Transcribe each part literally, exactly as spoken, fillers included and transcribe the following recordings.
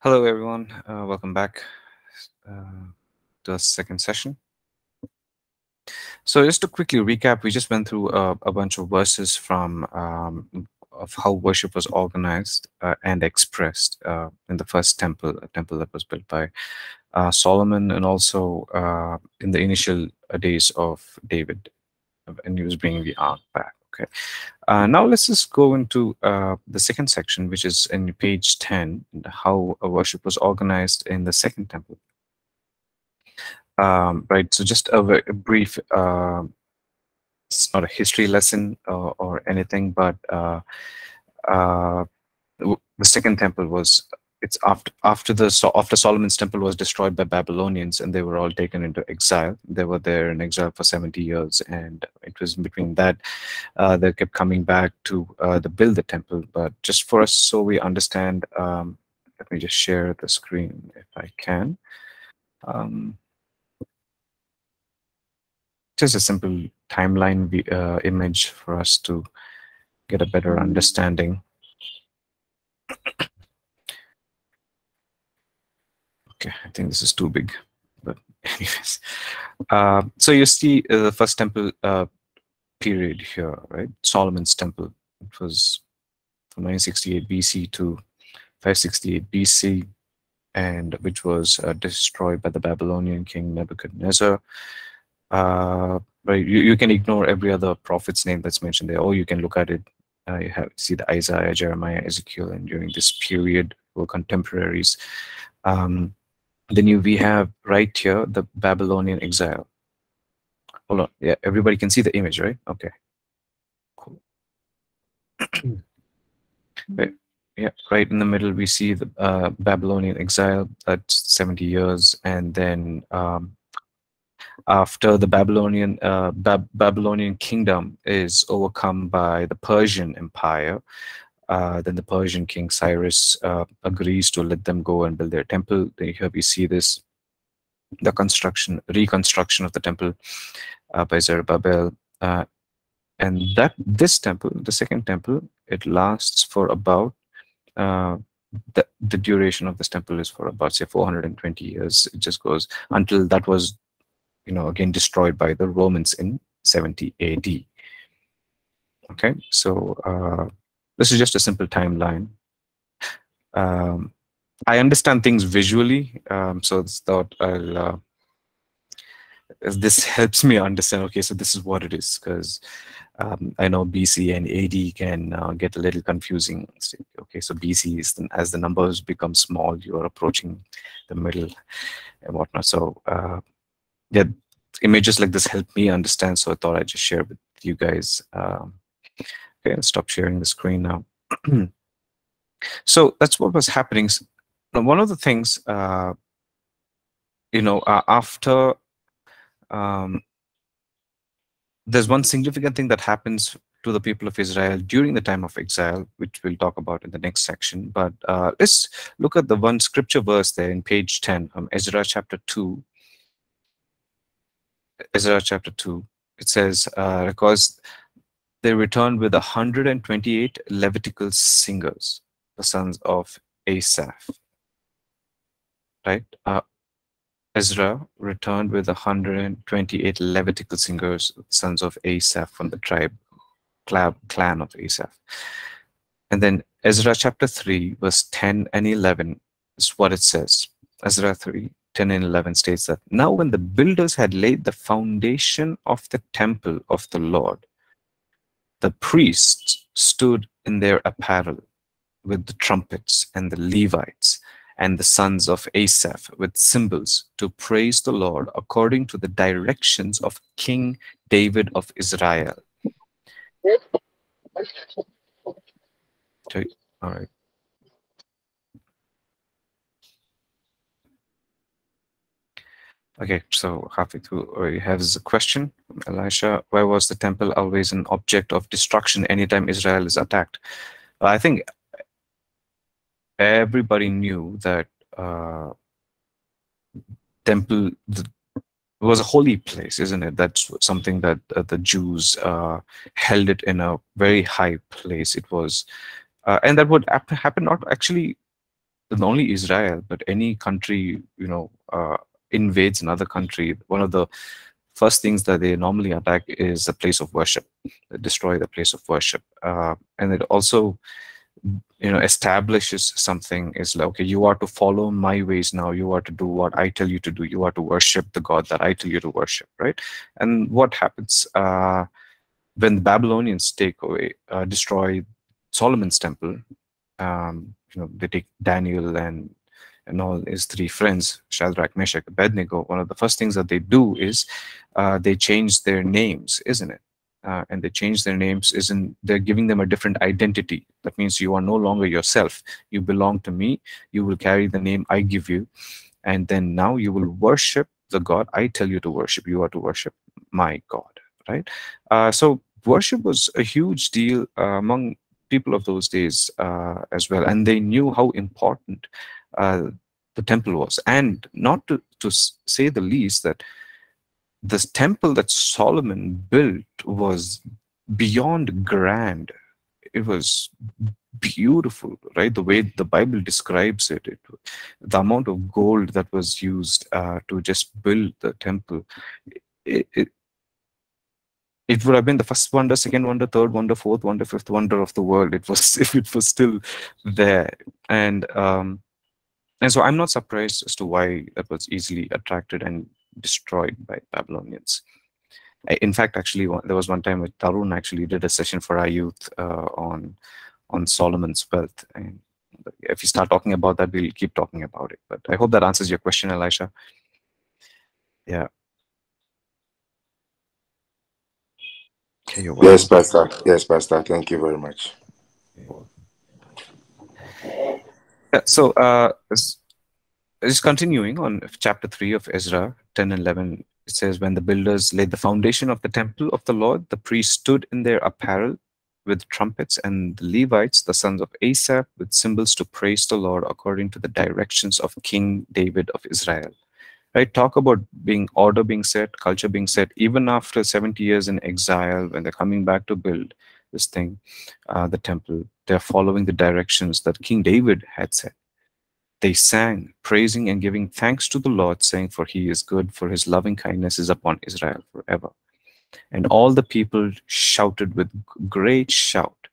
Hello everyone, uh, welcome back uh, to our second session. So just to quickly recap, we just went through a, a bunch of verses from um, of how worship was organized uh, and expressed uh, in the first temple, a temple that was built by uh, Solomon, and also uh, in the initial days of David, and he was bringing the ark back. Okay, uh, now let's just go into uh, the second section, which is in page ten, how a worship was organized in the second temple. Um, right, so just a, a brief, uh, it's not a history lesson uh, or anything, but uh, uh, the second temple was, it's after after the so after Solomon's temple was destroyed by Babylonians and they were all taken into exile. They were there in exile for seventy years, and it was between that uh, they kept coming back to uh, the build the temple. But just for us, so we understand, um, let me just share the screen if I can. Um, just a simple timeline uh, image for us to get a better understanding. Okay, I think this is too big, but anyways. Uh, so you see uh, the first temple uh, period here, right? Solomon's temple. It was from nine sixty-eight B C to five sixty-eight B C, and which was uh, destroyed by the Babylonian king Nebuchadnezzar. Uh, right? You, you can ignore every other prophet's name that's mentioned there, or you can look at it. Uh, you have see the Isaiah, Jeremiah, Ezekiel, and during this period were contemporaries. Um, then you, we have right here the Babylonian exile. Hold on, yeah, everybody can see the image, right? Okay, cool. Right. Yeah, right in the middle we see the uh, Babylonian exile. That's seventy years, and then um, after the Babylonian uh, Bab Babylonian kingdom is overcome by the Persian Empire. Uh, then the Persian king Cyrus uh, agrees to let them go and build their temple. Here we see this, the construction, reconstruction of the temple uh, by Zerubbabel. Uh, and that this temple, the second temple, it lasts for about, uh, the, the duration of this temple is for about, say, four hundred twenty years. It just goes until that was, you know, again destroyed by the Romans in seventy A D. Okay, so... Uh, this is just a simple timeline. Um, I understand things visually, um, so it's thought I'll, uh, this helps me understand, okay, so this is what it is, because um, I know B C and A D can uh, get a little confusing. Okay, so B C is, the, as the numbers become small, you are approaching the middle and whatnot. So uh, yeah, images like this help me understand, so I thought I'd just share with you guys. Um, Okay, I'll stop sharing the screen now. So that's what was happening. One of the things, uh, you know, uh, after um, there's one significant thing that happens to the people of Israel during the time of exile, which we'll talk about in the next section. But uh, let's look at the one scripture verse there in page ten, um, Ezra chapter two. Ezra chapter two. It says, uh, because they returned with one hundred twenty-eight Levitical singers, the sons of Asaph. Right? Uh, Ezra returned with one hundred twenty-eight Levitical singers, sons of Asaph, from the tribe, clan of Asaph. And then Ezra chapter three, verse ten and eleven is what it says. Ezra three, ten and eleven states that, now when the builders had laid the foundation of the temple of the Lord, the priests stood in their apparel with the trumpets, and the Levites and the sons of Asaph with cymbals to praise the Lord according to the directions of King David of Israel. Okay. All right. Okay, so halfway through, we have a question. Elisha, why was the temple always an object of destruction anytime Israel is attacked? Well, I think everybody knew that uh, temple the, was a holy place, isn't it? That's something that uh, the Jews uh, held it in a very high place. It was, uh, and that would happen not actually not only Israel, but any country, you know, uh, invades another country, one of the first things that they normally attack is a place of worship. They destroy the place of worship. Uh, and it also, you know, establishes something. It's like, okay, you are to follow my ways now. You are to do what I tell you to do. You are to worship the God that I tell you to worship, right? And what happens uh, when the Babylonians take away, uh, destroy Solomon's temple, um, you know, they take Daniel and and all his three friends, Shadrach, Meshach, Abednego. One of the first things that they do is uh, they change their names, isn't it? Uh, and they change their names, isn't they're giving them a different identity. That means you are no longer yourself. You belong to me. You will carry the name I give you. And then now you will worship the God I tell you to worship. You are to worship my God, right? Uh, so worship was a huge deal uh, among people of those days uh, as well. And they knew how important Uh, the temple was, and not to, to say the least that this temple that Solomon built was beyond grand. It was beautiful, right? The way the Bible describes it, it the amount of gold that was used uh, to just build the temple, it, it, it would have been the first wonder, second wonder, third wonder, fourth wonder, fifth wonder of the world. It was, if it was still there. And um, And so I'm not surprised as to why that was easily attracted and destroyed by Babylonians. In fact, actually, there was one time where Tarun actually did a session for our youth uh, on on Solomon's wealth. And if you start talking about that, we'll keep talking about it. But I hope that answers your question, Elisha. Yeah. Okay, you're welcome. Yes, Pastor. Yes, Pastor. Thank you very much. Okay. So, uh, just continuing on chapter three of Ezra ten and eleven, it says, when the builders laid the foundation of the temple of the Lord, the priests stood in their apparel with trumpets, and the Levites, the sons of Asaph, with cymbals to praise the Lord according to the directions of King David of Israel. Right? Talk about being order being set, culture being set, even after seventy years in exile, when they're coming back to build this thing, uh, the temple. They're following the directions that King David had said. They sang, praising and giving thanks to the Lord, saying, for he is good, for his loving kindness is upon Israel forever. And all the people shouted with great shout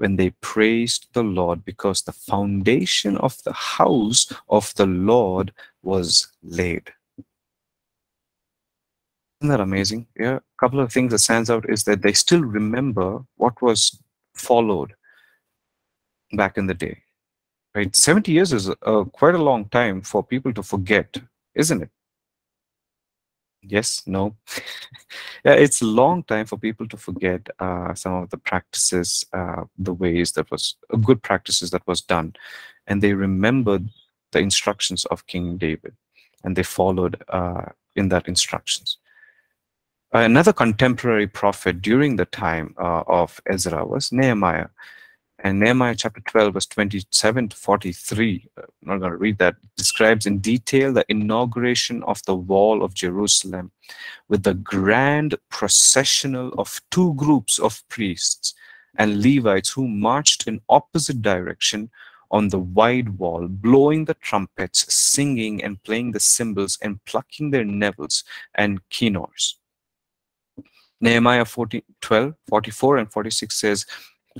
when they praised the Lord, because the foundation of the house of the Lord was laid. Isn't that amazing? Yeah, a couple of things that stands out is that they still remember what was followed back in the day, right? seventy years is uh, quite a long time for people to forget, isn't it? Yes, no. Yeah, it's a long time for people to forget uh, some of the practices, uh, the ways that was uh, good practices that was done, and they remembered the instructions of King David, and they followed uh, in that instructions. Uh, another contemporary prophet during the time uh, of Ezra was Nehemiah. And Nehemiah chapter twelve, verse twenty-seven to forty-three, I'm not going to read that, describes in detail the inauguration of the wall of Jerusalem with the grand processional of two groups of priests and Levites who marched in opposite direction on the wide wall, blowing the trumpets, singing and playing the cymbals and plucking their nevels and kinnors. Nehemiah twelve, forty-four and forty-six says,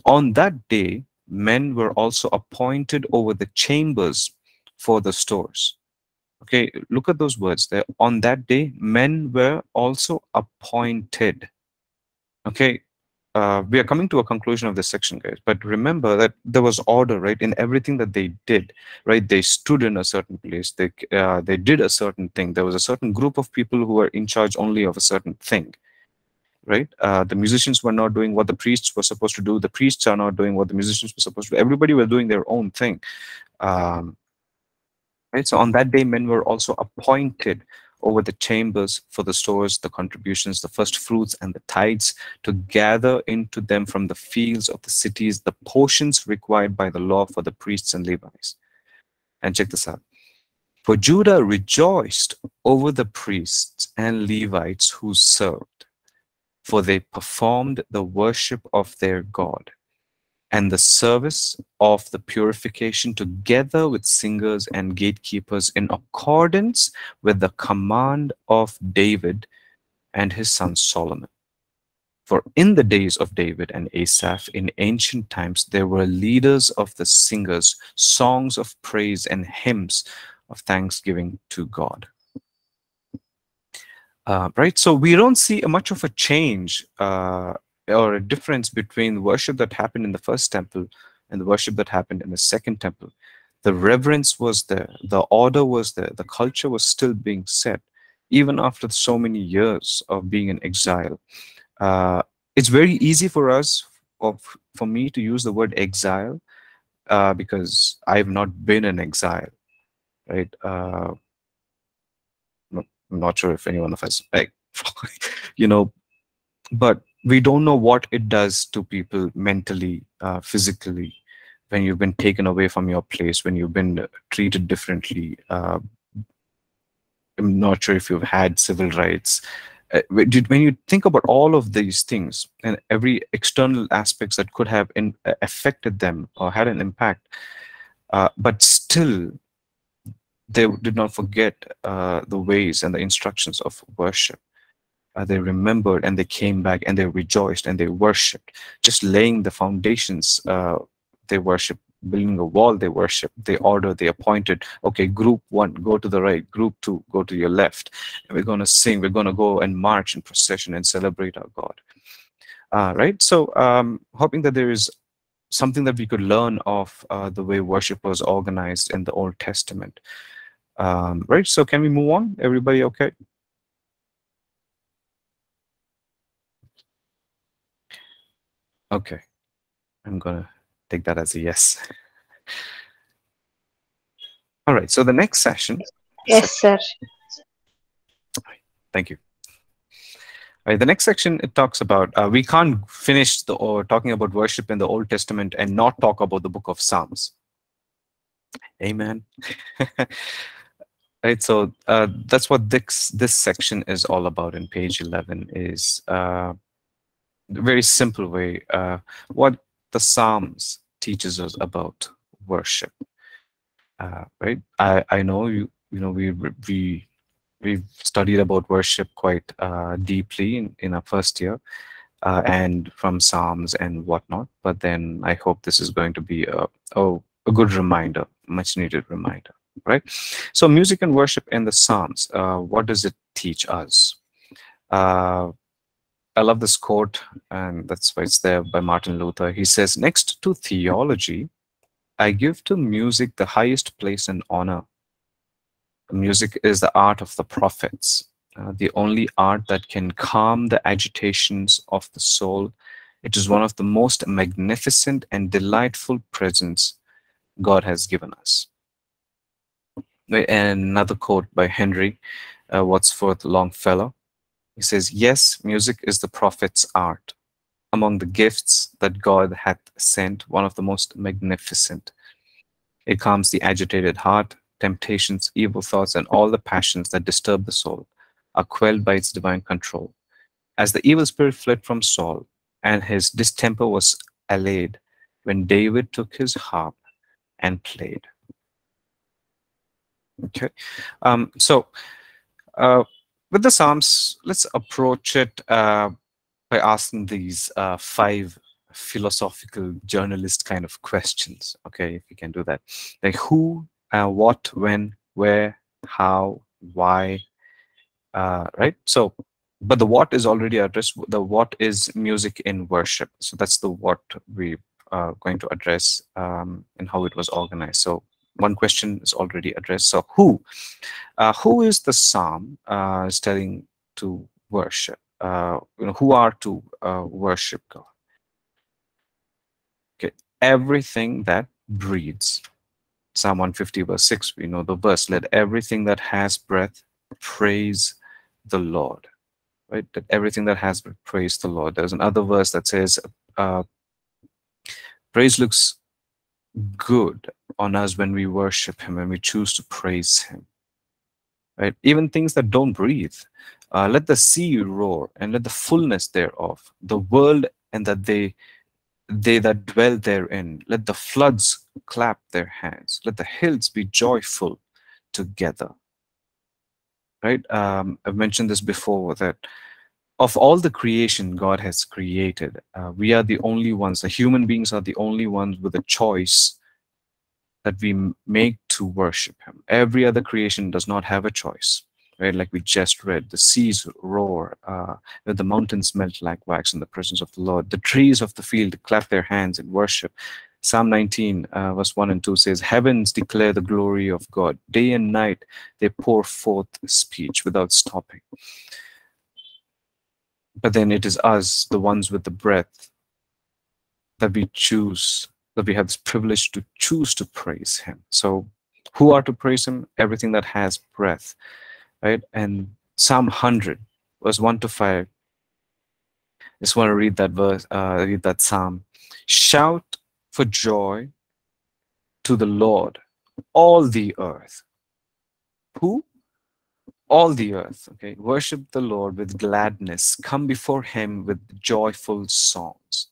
on that day, men were also appointed over the chambers for the stores. Okay, look at those words there. On that day, men were also appointed. Okay, uh, we are coming to a conclusion of this section, guys. But remember that there was order, right, in everything that they did, right? They stood in a certain place. They, uh, they did a certain thing. There was a certain group of people who were in charge only of a certain thing. Right? Uh, the musicians were not doing what the priests were supposed to do. The priests are not doing what the musicians were supposed to do. Everybody was doing their own thing. Um, right? So on that day, men were also appointed over the chambers for the stores, the contributions, the first fruits, and the tithes to gather into them from the fields of the cities, the portions required by the law for the priests and Levites. And check this out. For Judah rejoiced over the priests and Levites who served, for they performed the worship of their God. and the service of the purification together with singers and gatekeepers in accordance with the command of David and his son Solomon. For in the days of David and Asaph, in ancient times, there were leaders of the singers, songs of praise and hymns of thanksgiving to God. Uh, right? So we don't see much of a change uh, or a difference between worship that happened in the first temple and the worship that happened in the second temple. The reverence was there, the order was there, the culture was still being set, even after so many years of being in exile. Uh, it's very easy for us, or for me, to use the word exile uh, because I've not been in exile, right? Uh, I'm not sure if anyone of us, like, you know, but we don't know what it does to people mentally, uh, physically, when you've been taken away from your place, when you've been treated differently. Uh, I'm not sure if you've had civil rights. Uh, when you think about all of these things and every external aspects that could have in, uh, affected them or had an impact, uh, but still they did not forget uh, the ways and the instructions of worship. Uh, they remembered and they came back and they rejoiced and they worshipped. Just laying the foundations, uh, they worshipped. Building a wall, they worship. They order, they appointed. Okay, group one, go to the right. Group two, go to your left. And we're going to sing. We're going to go and march in procession and celebrate our God. Uh, right? So um, hoping that there is something that we could learn of uh, the way worship was organized in the Old Testament. Um, right? So can we move on? Everybody okay? Okay. I'm going to take that as a yes. All right, so the next session. Yes, sir. All right, thank you. All right, the next section, it talks about, uh, we can't finish the or talking about worship in the Old Testament and not talk about the book of Psalms. Amen. All right, so uh, that's what this, this section is all about in page eleven, is uh, a very simple way. Uh, what the Psalms teaches us about worship, uh, right? I, I know you you know we we we've studied about worship quite uh, deeply in, in our first year, uh, and from Psalms and whatnot. But then I hope this is going to be a oh a good reminder, much needed reminder, right? So music and worship in the Psalms. Uh, what does it teach us? Uh, I love this quote, and that's why it's there, by Martin Luther. He says, "Next to theology, I give to music the highest place and honor. Music is the art of the prophets, uh, the only art that can calm the agitations of the soul. It is one of the most magnificent and delightful presents God has given us." And another quote by Henry uh, Wadsworth Longfellow. He says, "Yes, music is the prophet's art. Among the gifts that God hath sent, one of the most magnificent. It calms the agitated heart. Temptations, evil thoughts, and all the passions that disturb the soul are quelled by its divine control. As the evil spirit fled from Saul, and his distemper was allayed, when David took his harp and played." Okay, um, so... Uh, with the Psalms, let's approach it uh, by asking these uh, five philosophical journalist kind of questions. Okay, if we can do that. Like who, uh, what, when, where, how, why, uh, right? So, but the what is already addressed. The what is music in worship. So that's the what we are going to address um, and how it was organized. So one question is already addressed. So who? Uh, who is the psalm uh, is telling to worship? Uh, you know, who are to uh, worship God? Okay, everything that breathes. Psalm one fifty verse six, we know the verse. Let everything that has breath praise the Lord. Right? That everything that has breath praise the Lord. There's another verse that says, uh, praise looks good on us when we worship him, when we choose to praise him, right? Even things that don't breathe, uh, let the sea roar and let the fullness thereof, the world and that they they that dwell therein. Let the floods clap their hands. Let the hills be joyful together. Right? Um, I've mentioned this before, that of all the creation God has created, uh, we are the only ones, the human beings are the only ones with a choice that we make to worship Him. Every other creation does not have a choice. Right? Like we just read, the seas roar, uh, the mountains melt like wax in the presence of the Lord. The trees of the field clap their hands in worship. Psalm nineteen, uh, verse one and two says, heavens declare the glory of God. Day and night they pour forth speech without stopping. But then it is us, the ones with the breath, that we choose, that we have this privilege to choose to praise Him. So who are to praise Him? Everything that has breath. Right? And Psalm one hundred, verse one to five. I just want to read that verse, uh, read that psalm. Shout for joy to the Lord, all the earth. Who? All the earth. Okay. Worship the Lord with gladness. Come before Him with joyful songs.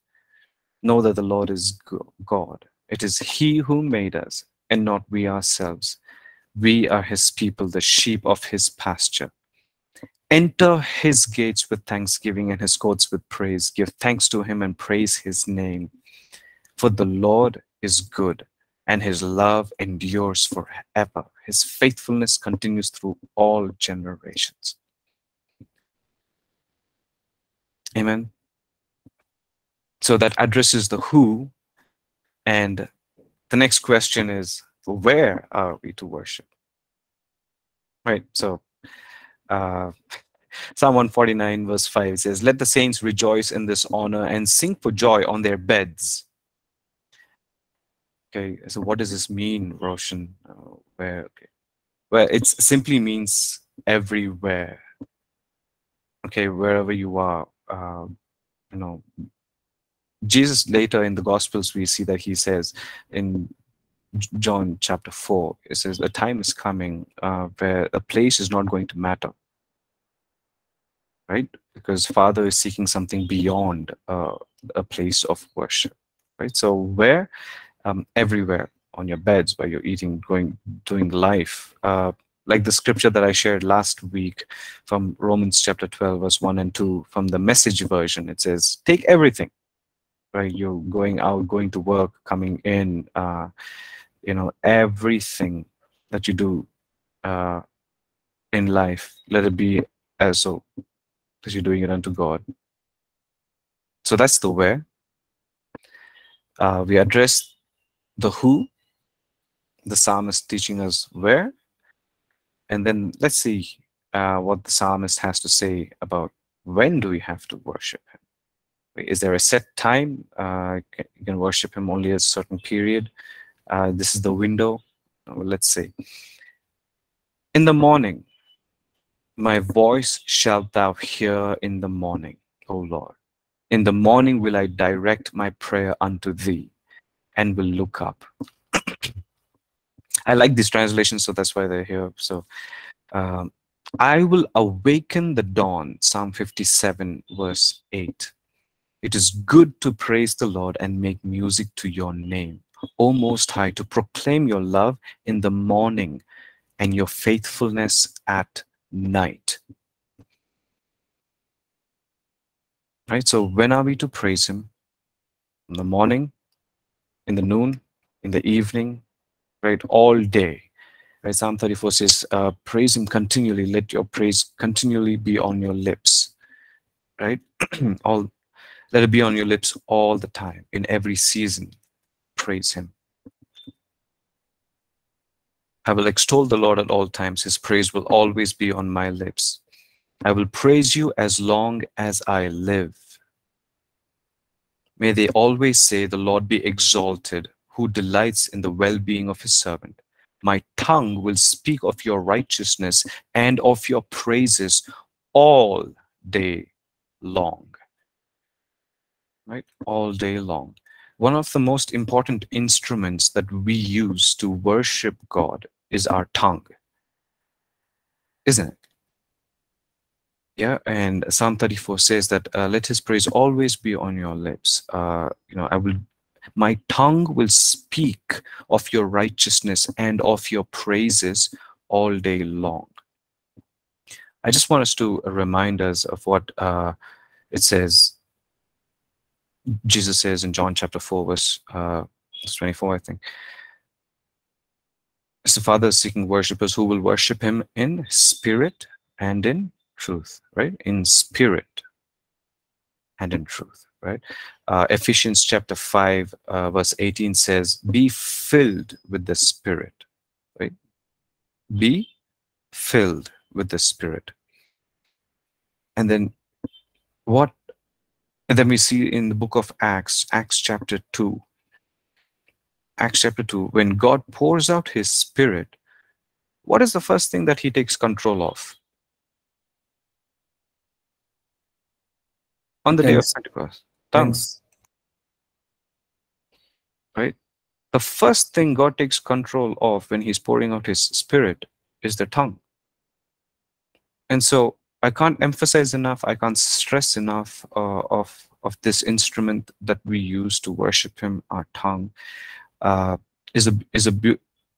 Know that the Lord is God. It is He who made us, and not we ourselves. We are His people, the sheep of His pasture. Enter His gates with thanksgiving and His courts with praise. Give thanks to Him and praise His name. For the Lord is good, and His love endures forever. His faithfulness continues through all generations. Amen. So that addresses the who. And the next question is, where are we to worship? Right, so uh, Psalm one forty-nine verse five says, let the saints rejoice in this honor and sing for joy on their beds. Okay, so what does this mean, Roshan? Oh, where? Okay. Well, it simply means everywhere. Okay, wherever you are, uh, you know, Jesus later in the Gospels, we see that He says in John chapter four, it says a time is coming uh, where a place is not going to matter, right? Because Father is seeking something beyond uh, a place of worship, right? So where? Um, everywhere, on your beds, where you're eating, going, doing life. Uh, like the scripture that I shared last week from Romans chapter twelve, verse one and two, from the Message version, it says, take everything, right? You're going out, going to work, coming in, uh, you know, everything that you do uh, in life, let it be as so, because you're doing it unto God. So that's the where. Uh, we address the who. The psalmist teaching us where. And then let's see uh, what the psalmist has to say about when do we have to worship Him. Is there a set time? Uh, you can worship Him only a certain period. Uh, this is the window. Let's see. In the morning, my voice shalt thou hear in the morning, O Lord. In the morning will I direct my prayer unto thee, and will look up. I like these translations, so that's why they're here. So, um, I will awaken the dawn, Psalm fifty-seven, verse eight. It is good to praise the Lord and make music to your name, O Most High, to proclaim your love in the morning and your faithfulness at night. Right? So when are we to praise Him? In the morning, in the noon, in the evening, right? All day. Right? Psalm thirty-four says, uh, praise Him continually. Let your praise continually be on your lips. Right? all Let it be on your lips all the time, in every season. Praise Him. I will extol the Lord at all times. His praise will always be on my lips. I will praise you as long as I live. May they always say, the Lord be exalted, who delights in the well-being of His servant. My tongue will speak of your righteousness and of your praises all day long. Right? All day long. One of the most important instruments that we use to worship God is our tongue. Isn't it? Yeah, and Psalm thirty-four says that uh, let his praise always be on your lips. Uh, you know, I will, my tongue will speak of your righteousness and of your praises all day long. I just want us to remind us of what uh, it says. Jesus says in John chapter four, verse uh, twenty-four, I think. So the Father is seeking worshipers who will worship him in spirit and in truth, right? In spirit and in truth, right? Uh, Ephesians chapter five, uh, verse eighteen says, be filled with the Spirit, right? Be filled with the Spirit. And then what, and then we see in the book of Acts, Acts chapter two, Acts chapter two, when God pours out his Spirit, what is the first thing that he takes control of? On the Thanks. Day of Pentecost, tongues, Thanks. Right? The first thing God takes control of when he's pouring out his Spirit is the tongue. And so I can't emphasize enough, I can't stress enough uh, of, of this instrument that we use to worship him. Our tongue uh, is, a, is, a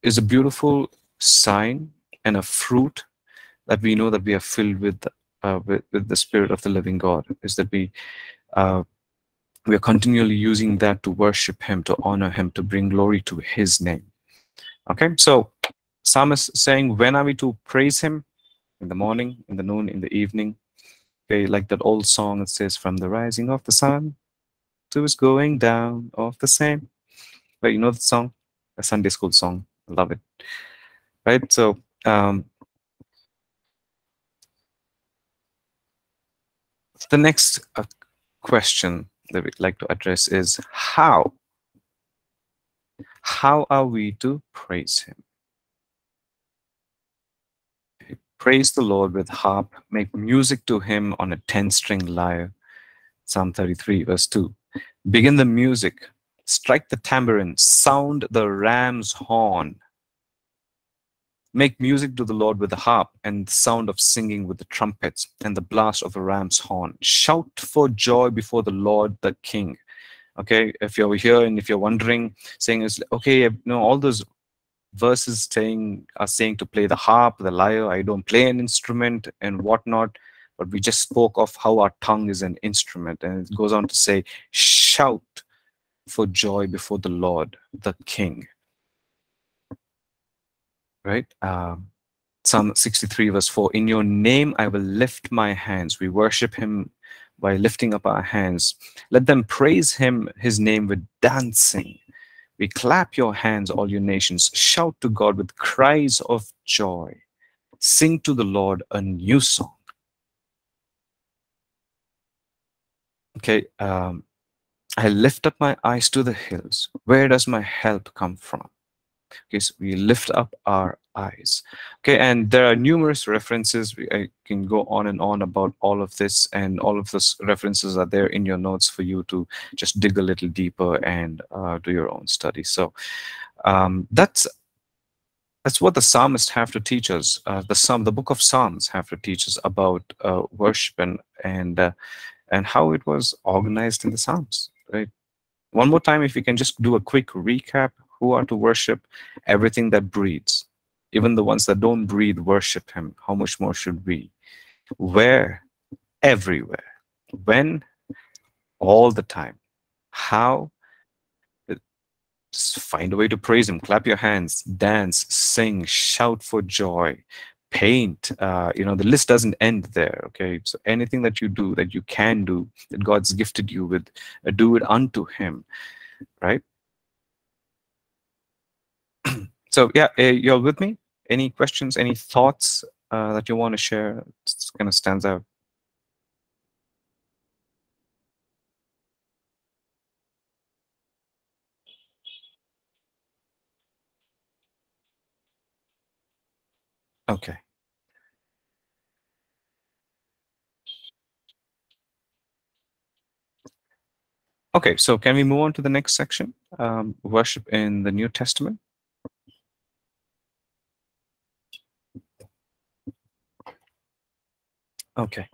is a beautiful sign and a fruit that we know that we are filled with, uh, with, with the Spirit of the living God, is that we, uh, we are continually using that to worship him, to honor him, to bring glory to his name. Okay, so Psalmist saying, when are we to praise him? In the morning, in the noon, in the evening. Okay, like that old song, it says, from the rising of the sun to its going down of the same. But you know the song? A Sunday school song. I love it. Right? So, um, the next uh, question that we'd like to address is how? How are we to praise him? Praise the Lord with harp, make music to him on a ten-string lyre. Psalm thirty-three, verse two. Begin the music, strike the tambourine, sound the ram's horn. Make music to the Lord with the harp, and the sound of singing with the trumpets, and the blast of a ram's horn. Shout for joy before the Lord the King. Okay, if you're here and if you're wondering, saying, is okay, you know, all those verses saying are saying to play the harp, the lyre. I don't play an instrument and whatnot, but we just spoke of how our tongue is an instrument, and it goes on to say, shout for joy before the Lord, the King. Right? Um, Psalm sixty-three, verse four. In your name I will lift my hands. We worship him by lifting up our hands. Let them praise him, his name, with dancing. We clap your hands, all you nations. Shout to God with cries of joy. Sing to the Lord a new song. Okay, um, I lift up my eyes to the hills. Where does my help come from? Okay, so we lift up our eyes. Okay, and there are numerous references. I can go on and on about all of this, and all of those references are there in your notes for you to just dig a little deeper and uh, do your own study. So um, that's that's what the psalmists have to teach us. Uh, the psalm, the book of Psalms, have to teach us about uh, worship and and uh, and how it was organized in the Psalms. Right. One more time, if we can just do a quick recap. Who are to worship? Everything that breathes. Even the ones that don't breathe worship him. How much more should we? Where? Everywhere. When? All the time. How? Just find a way to praise him. Clap your hands, dance, sing, shout for joy, paint. Uh, you know, the list doesn't end there. Okay, so anything that you do, that you can do, that God's gifted you with, uh, do it unto him. Right? So yeah, you're with me? Any questions, any thoughts uh, that you want to share? It's kind of stands out. Okay. Okay, so can we move on to the next section? Um, worship in the New Testament. Okay,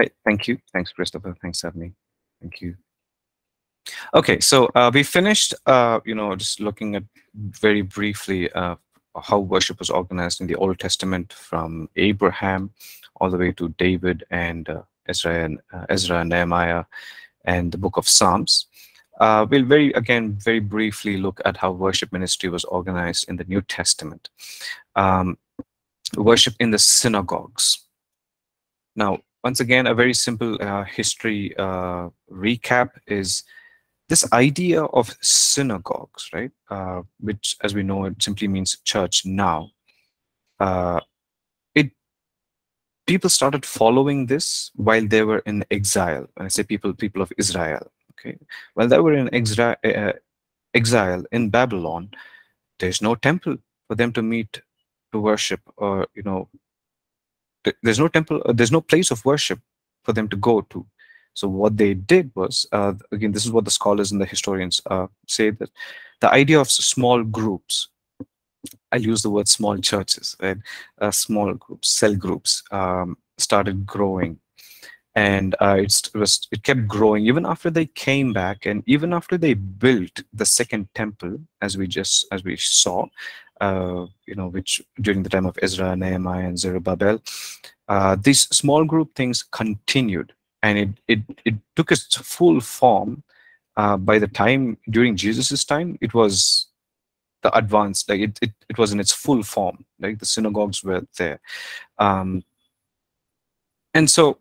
Hey, thank you. Thanks, Christopher. Thanks, Avni. Thank you. Okay, so uh, we finished, uh, you know, just looking at very briefly uh, how worship was organized in the Old Testament from Abraham all the way to David and uh, Ezra and uh, Ezra and Nehemiah and the book of Psalms. Uh, we'll very, again, very briefly look at how worship ministry was organized in the New Testament. Um, worship in the synagogues. Now, once again, a very simple uh, history uh, recap is this idea of synagogues, right? Uh, which, as we know, it simply means church now. Uh, it people started following this while they were in exile. When I say people, people of Israel. Okay. Well, they were in exile, uh, exile in Babylon. There's no temple for them to meet, to worship, or, you know, there's no temple, there's no place of worship for them to go to. So what they did was, uh, again, this is what the scholars and the historians uh, say, that the idea of small groups, I'll use the word small churches, right? Uh, small groups, cell groups um, started growing. And uh, it's, it, was, it kept growing even after they came back, and even after they built the second temple, as we just as we saw, uh, you know, which during the time of Ezra, Nehemiah, and Zerubbabel, uh, these small group things continued, and it it it took its full form. Uh, by the time during Jesus's time, it was the advanced, like it it it was in its full form, like the synagogues were there, um, and so.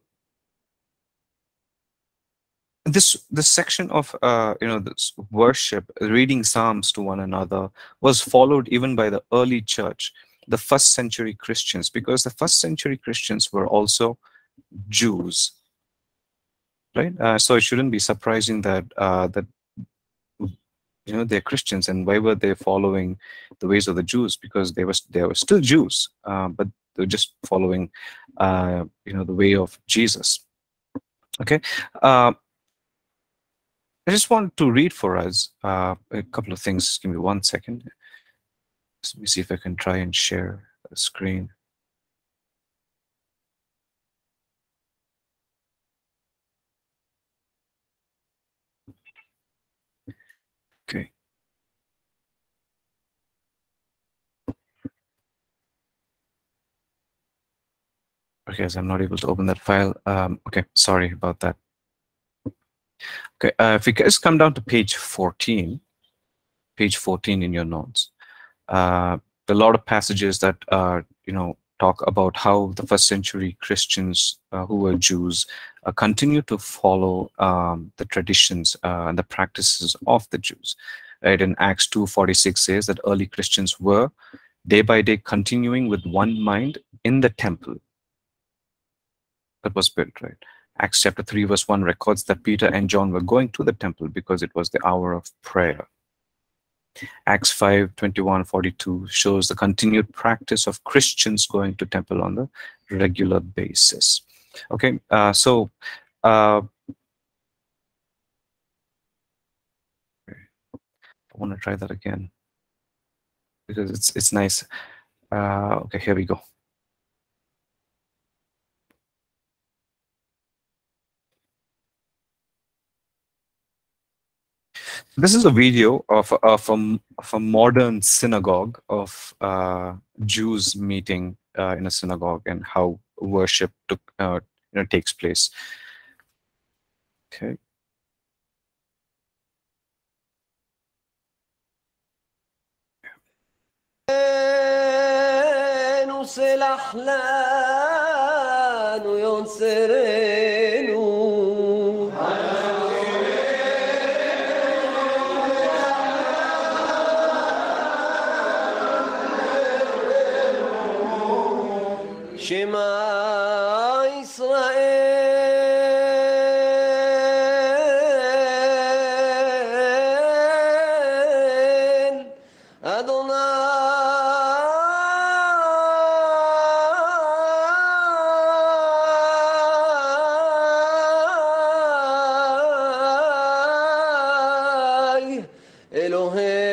This this section of uh, you know, this worship, reading psalms to one another, was followed even by the early church, the first century Christians, because the first century Christians were also Jews, right? Uh, so it shouldn't be surprising that uh, that you know, they're Christians, and why were they following the ways of the Jews? Because they were they were still Jews, uh, but they're just following uh, you know, the way of Jesus. Okay. Uh, I just want to read for us uh, a couple of things. Give me one second. Let me see if I can try and share the screen. Okay. Okay, so I'm not able to open that file. Um, okay, sorry about that. Okay, uh, if you guys come down to page fourteen, page fourteen in your notes, uh, a lot of passages that uh, you know, talk about how the first century Christians uh, who were Jews uh, continue to follow um, the traditions uh, and the practices of the Jews. Right? And Acts two forty-six says that early Christians were day by day continuing with one mind in the temple that was built, right? Acts chapter three verse one records that Peter and John were going to the temple because it was the hour of prayer. Acts five twenty-one forty-two shows the continued practice of Christians going to temple on the regular basis. Okay, uh, so uh, I want to try that again because it's it's nice. Uh, okay, here we go. This is a video of, of, a, of a modern synagogue of uh, Jews meeting uh, in a synagogue and how worship took, uh, you know, takes place. Okay. Shema Israel, Adonai Elohim.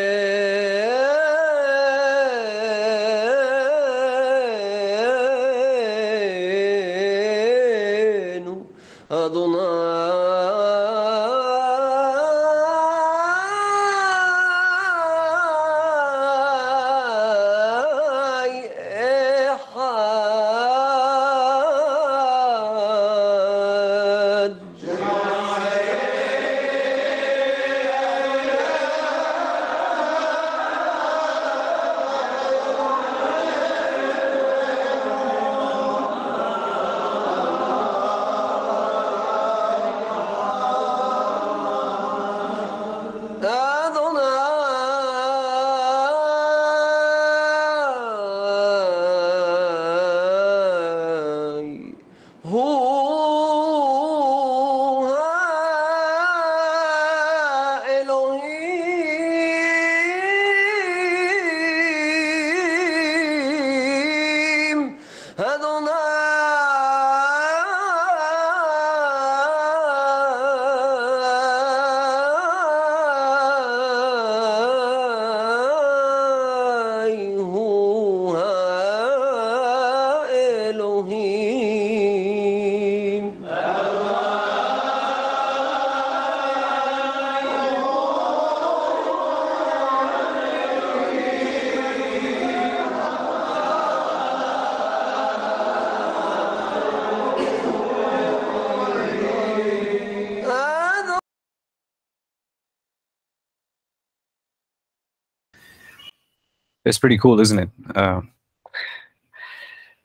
It's pretty cool, isn't it? Uh,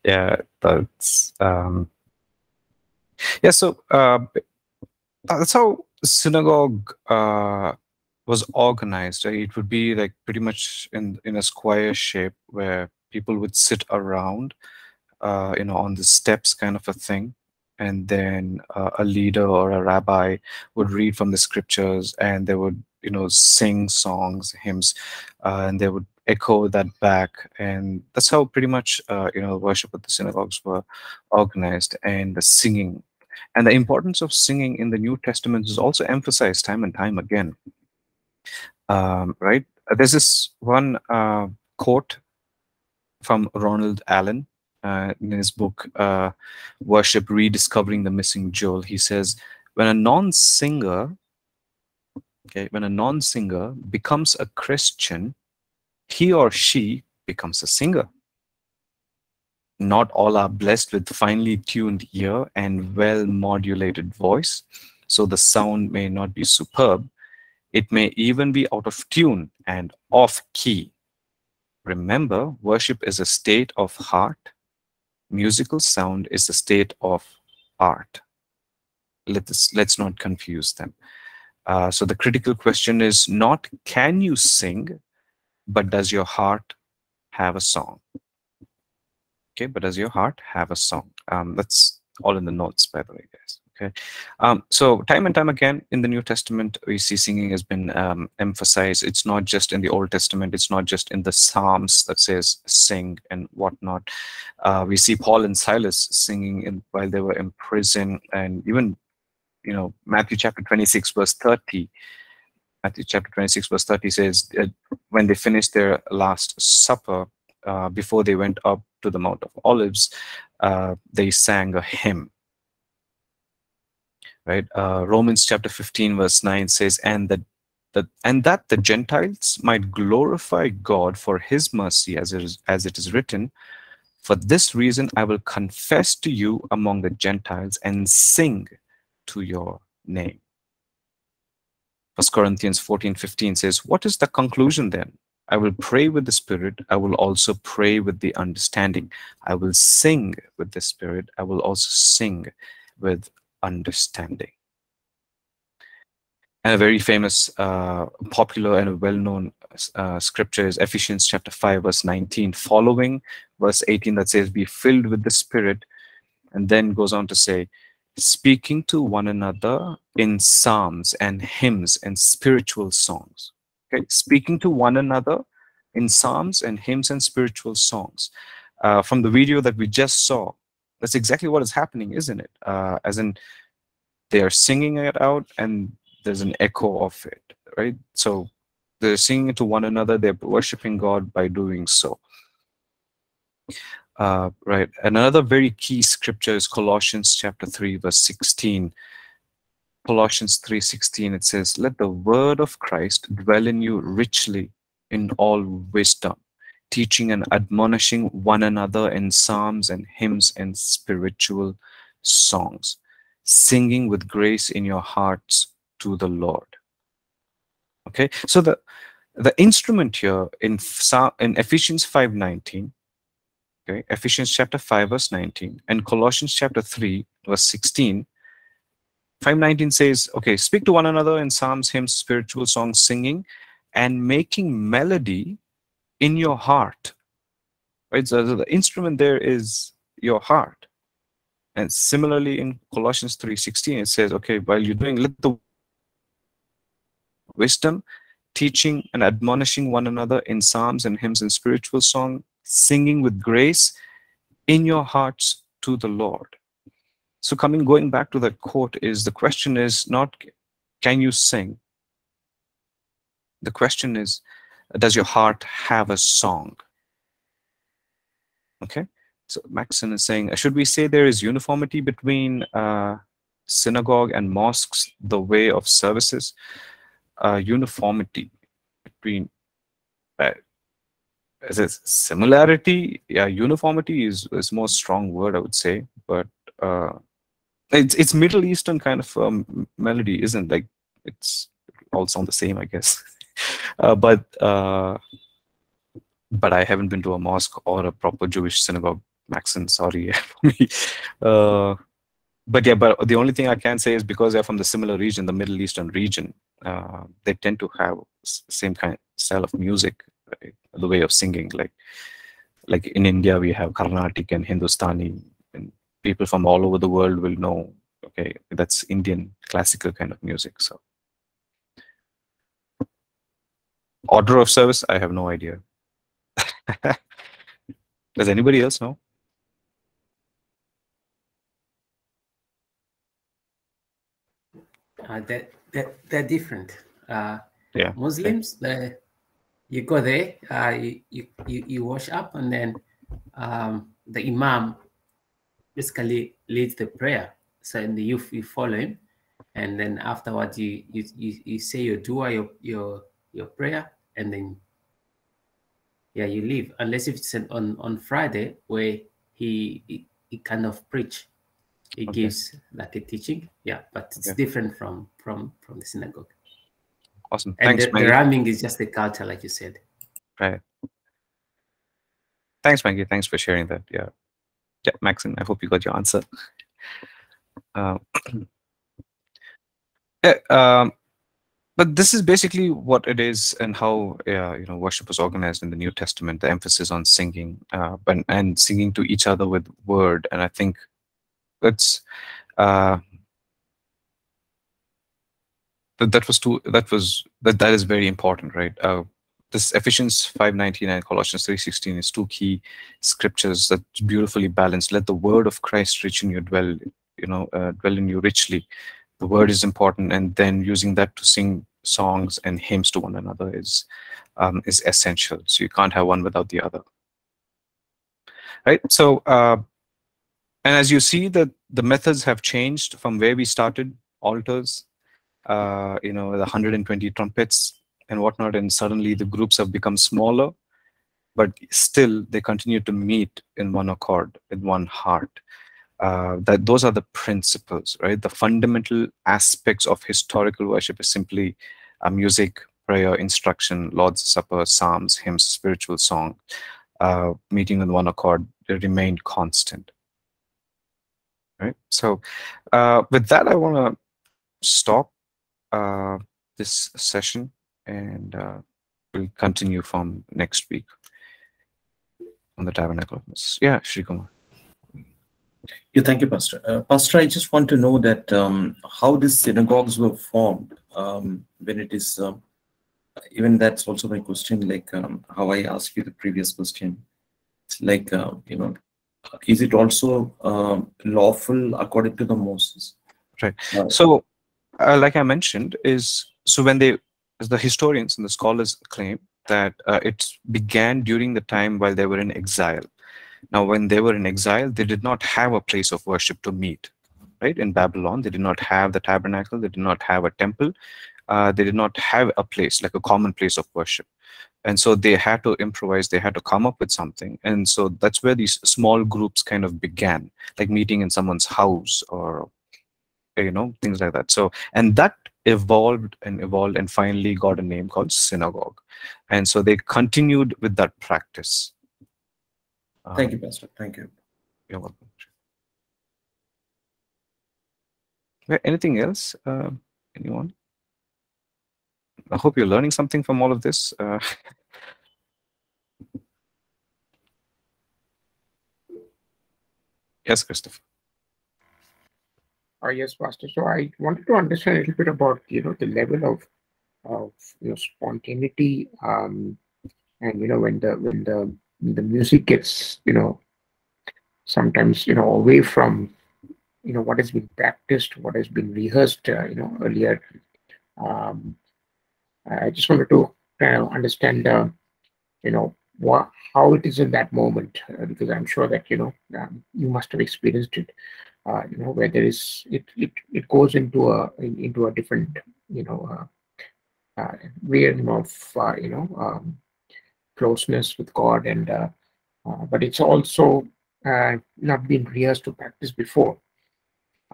yeah, that's um, yeah. So uh, that's how synagogue uh, was organized. It would be like pretty much in in a square shape where people would sit around, uh, you know, on the steps, kind of a thing. And then uh, a leader or a rabbi would read from the scriptures, and they would, you know, sing songs, hymns, uh, and they would echo that back. And that's how pretty much, uh, you know, worship at the synagogues were organized, and the singing. And the importance of singing in the New Testament is also emphasized time and time again, um, right? There's this one uh, quote from Ronald Allen. Uh, in his book, uh, Worship, Rediscovering the Missing Jewel, he says, when a non-singer, okay, when a non-singer becomes a Christian, he or she becomes a singer. Not all are blessed with finely tuned ear and well-modulated voice, so the sound may not be superb. It may even be out of tune and off-key. Remember, worship is a state of heart. Musical sound is the state of art. Let this, let's not confuse them. Uh, so the critical question is not, can you sing, but does your heart have a song? Okay, but does your heart have a song? Um, that's all in the notes, by the way, guys. Okay, um, so time and time again in the New Testament, we see singing has been um, emphasized. It's not just in the Old Testament. It's not just in the Psalms that says sing and whatnot. Uh, we see Paul and Silas singing in, while they were in prison, and even, you know, Matthew chapter twenty-six verse thirty. Matthew chapter twenty-six verse thirty says, uh, when they finished their last supper, uh, before they went up to the Mount of Olives, uh, they sang a hymn. Right, uh, Romans chapter fifteen verse nine says, and that that and that the Gentiles might glorify God for His mercy, as it is, as it is written, for this reason I will confess to you among the Gentiles and sing to your name. First Corinthians fourteen fifteen says, what is the conclusion then? I will pray with the spirit. I will also pray with the understanding. I will sing with the spirit. I will also sing with understanding. And a very famous, uh, popular and well-known uh, scripture is Ephesians chapter five verse nineteen, following verse eighteen that says, be filled with the Spirit, and then goes on to say, speaking to one another in psalms and hymns and spiritual songs. Okay, speaking to one another in psalms and hymns and spiritual songs. Uh, from the video that we just saw, that's exactly what is happening, isn't it? Uh, as in, they are singing it out, and there's an echo of it, right? So they're singing it to one another. They're worshiping God by doing so, uh, right? Another very key scripture is Colossians chapter three, verse sixteen. Colossians three sixteen. It says, "Let the word of Christ dwell in you richly, in all wisdom, teaching and admonishing one another in psalms and hymns and spiritual songs, singing with grace in your hearts to the Lord." Okay, so the the instrument here in in Ephesians five nineteen, okay, Ephesians chapter five verse nineteen, and Colossians chapter three verse sixteen. Five nineteen says, okay, speak to one another in psalms, hymns, spiritual songs, singing, and making melody in your heart, right? So the instrument there is your heart. And similarly in Colossians three sixteen, it says, okay, while you're doing, let the wisdom, teaching and admonishing one another in psalms and hymns and spiritual song, singing with grace in your hearts to the Lord. So coming, going back to that quote, is the question is not, can you sing? The question is, does your heart have a song? Okay, so Maxon is saying, should we say there is uniformity between uh, synagogue and mosques, the way of services? Uh, uniformity between, uh, is it similarity? Yeah, uniformity is, is more strong word, I would say, but uh, it's, it's Middle Eastern kind of um, melody, isn't it? Like, it's all sound the same, I guess. Uh, but uh, but I haven't been to a mosque or a proper Jewish synagogue, Maxim, sorry for me. Uh, but yeah, but the only thing I can say is because they're from the similar region, the Middle Eastern region, uh, they tend to have same kind of style of music, right? The way of singing. Like, like in India, we have Carnatic and Hindustani, and people from all over the world will know, okay, that's Indian classical kind of music. So, order of service, I have no idea. Does anybody else know? Uh, they're, they're, they're different. Uh, yeah. Muslims, they, you go there, uh, you, you, you wash up, and then um, the imam basically leads the prayer. So in the youth, you follow him, and then afterwards you, you, you, you say your dua, your, your, your prayer, and then yeah, you leave, unless if it's on, on Friday, where he, he, he kind of preach. He okay. gives like a teaching. Yeah, but it's yeah. different from, from, from the synagogue. Awesome. And thanks, the, the ramming is just the culture, like you said. Right. Thanks, Maggie. Thanks for sharing that. Yeah. Yeah, Maxim, I hope you got your answer. Uh, yeah, um, but this is basically what it is, and how uh, you know, worship was organized in the New Testament. The emphasis on singing, uh, and and singing to each other with word. And I think that's uh, that that was too that was that that is very important, right? Uh, this Ephesians five nineteen and Colossians three sixteen is two key scriptures that beautifully balanced. Let the word of Christ rich in you dwell, you know, uh, dwell in you richly. The word is important, and then using that to sing songs and hymns to one another is um, is essential. So you can't have one without the other, right? So, uh, and as you see that the methods have changed from where we started, altars, uh, you know, the one hundred twenty trumpets and whatnot, and suddenly the groups have become smaller, but still they continue to meet in one accord, in one heart. Uh, that those are the principles, right? The fundamental aspects of historical worship is simply uh, music, prayer, instruction, Lord's Supper, psalms, hymns, spiritual song, uh, meeting on one accord. They remain constant, right? So uh, with that, I want to stop uh, this session, and uh, we'll continue from next week on the Tabernacle of Moses. Yeah, Shrikumar. Yeah, thank you, Pastor. Uh, Pastor, I just want to know that um, how these synagogues were formed um, when it is, uh, even that's also my question, like um, how I asked you the previous question. It's like, uh, you know, is it also uh, lawful according to the Moses? Right. Uh, so, uh, like I mentioned, is so when they, as the historians and the scholars claim that uh, it began during the time while they were in exile. Now, when they were in exile, they did not have a place of worship to meet, right? In Babylon, they did not have the tabernacle. They did not have a temple. Uh, they did not have a place, like a common place of worship. And so they had to improvise. They had to come up with something. And so that's where these small groups kind of began, like meeting in someone's house or, you know, things like that. So, and that evolved and evolved and finally got a name called synagogue. And so they continued with that practice. Um, Thank you, Pastor. Thank you. You're welcome. Anything else? Uh, anyone? I hope you're learning something from all of this. Uh, yes, Christopher. Uh, yes, Pastor. So I wanted to understand a little bit about, you know, the level of of you know, spontaneity, um, and you know, when the when the the music gets, you know, sometimes, you know, away from, you know, what has been practiced, what has been rehearsed, uh, you know, earlier. Um, I just wanted to kind of understand, uh, you know, what, how it is in that moment, uh, because I'm sure that, you know, um, you must have experienced it, uh, you know, where there is, it, it, it goes into a, into a different, you know, uh, uh, realm of, uh, you know, um, closeness with God, and uh, uh, but it's also uh, not been rehearsed to practice before.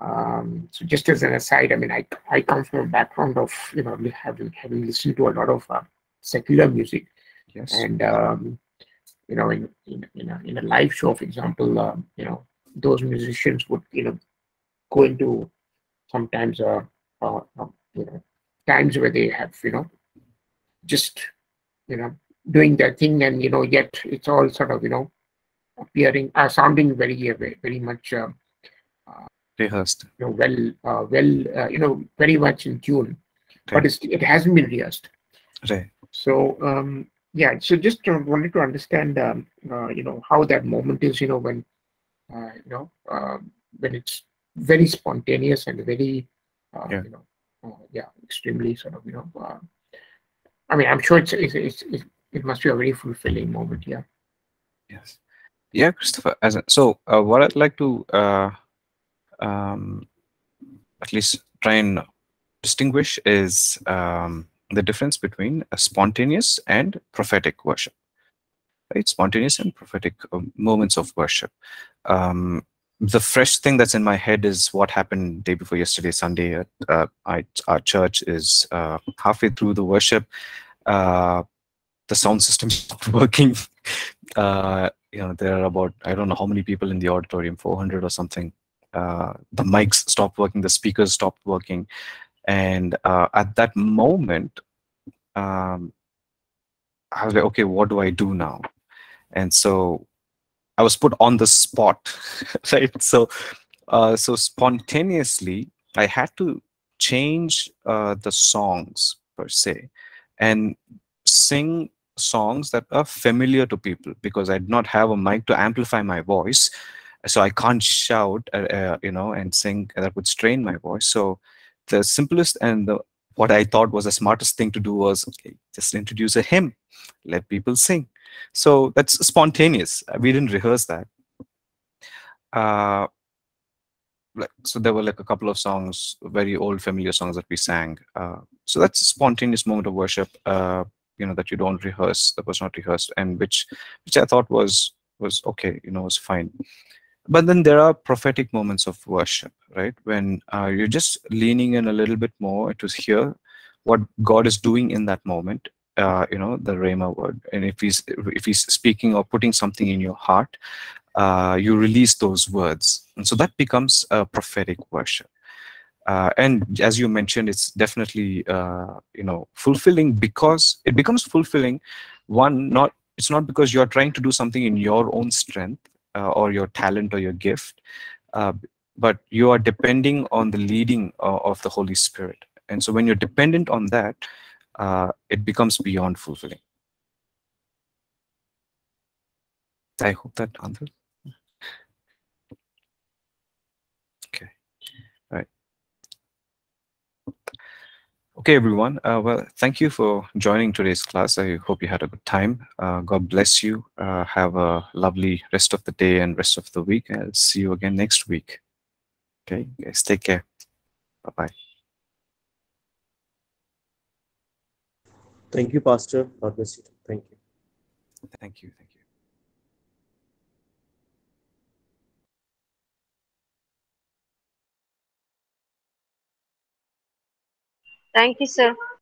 Um, so just as an aside, I mean, I I come from a background of, you know, having having listened to a lot of uh, secular music, yes, and um, you know, in in in a, in a live show, for example, uh, you know, those musicians would, you know, go into sometimes uh, uh, uh you know, times where they have, you know, just, you know, doing their thing, and you know, yet it's all sort of, you know, appearing, uh, sounding very, very, very much uh, uh, rehearsed, you know, well, uh, well, uh, you know, very much in tune, right. But it's, it hasn't been rehearsed. Right. So, um, yeah. So, just uh, wanted to understand, um, uh, you know, how that moment is, you know, when, uh, you know, uh, when it's very spontaneous and very, uh, yeah. you know, uh, yeah, extremely sort of, you know, uh, I mean, I'm sure it's, it's, it's, it's it must be a very fulfilling moment. Yeah. Yes. Yeah, Christopher. As a, so, uh, what I'd like to, uh, um, at least try and distinguish is um, the difference between a spontaneous and prophetic worship. Right? Spontaneous and prophetic moments of worship. Um, the fresh thing that's in my head is what happened day before yesterday, Sunday. At, uh, I, our church is uh, halfway through the worship. Uh, the sound system is not working. Uh, you know, there are about, I don't know how many people in the auditorium, four hundred or something. Uh, the mics stopped working, the speakers stopped working. And uh, at that moment, um, I was like, okay, what do I do now? And so I was put on the spot, right? So, uh, so spontaneously, I had to change uh, the songs per se and sing songs that are familiar to people, because I did not have a mic to amplify my voice. So I can't shout, uh, uh, you know, and sing. That would strain my voice. So the simplest and the, what I thought was the smartest thing to do was, okay, just introduce a hymn, let people sing. So that's spontaneous. We didn't rehearse that. Uh, so there were like a couple of songs, very old familiar songs that we sang. Uh, so that's a spontaneous moment of worship, uh, you know, that you don't rehearse, that was not rehearsed, and which, which I thought was, was okay, you know, was fine. But then there are prophetic moments of worship, right? When uh, you're just leaning in a little bit more to hear what God is doing in that moment, uh, you know, the Rhema word. And if he's, if he's speaking or putting something in your heart, uh, you release those words. And so that becomes a prophetic worship. Uh, and as you mentioned, it's definitely, uh, you know, fulfilling, because it becomes fulfilling. One, not, it's not because you're trying to do something in your own strength, Uh, or your talent or your gift, uh, but you are depending on the leading uh, of the Holy Spirit. And so when you're dependent on that, uh, it becomes beyond fulfilling. I hope that answers. Okay. All right. Okay, everyone. Uh, well, thank you for joining today's class. I hope you had a good time. Uh, God bless you. Uh, have a lovely rest of the day and rest of the week. I'll see you again next week. Okay, guys, take care. Bye-bye. Thank you, Pastor. God bless you. Thank you. Thank you. Thank you. Thank you, sir.